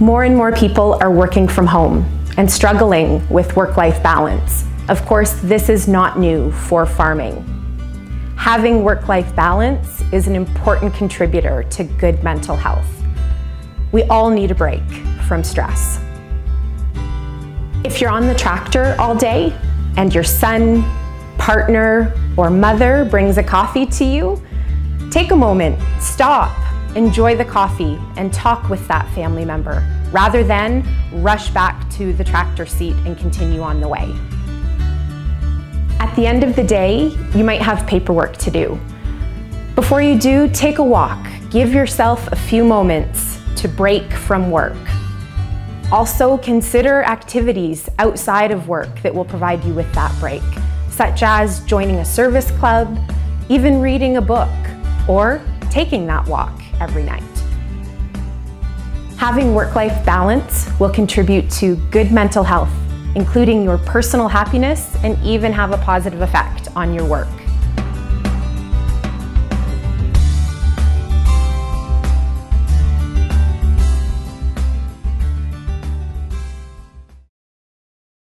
More and more people are working from home and struggling with work-life balance. Of course, this is not new for farming. Having work-life balance is an important contributor to good mental health. We all need a break from stress. If you're on the tractor all day and your son, partner, or mother brings a coffee to you, take a moment, stop, enjoy the coffee and talk with that family member rather than rush back to the tractor seat and continue on the way. At the end of the day, you might have paperwork to do. Before you do, take a walk. Give yourself a few moments to break from work. Also, consider activities outside of work that will provide you with that break, such as joining a service club, even reading a book, or taking that walk every night. Having work-life balance will contribute to good mental health, including your personal happiness, and even have a positive effect on your work.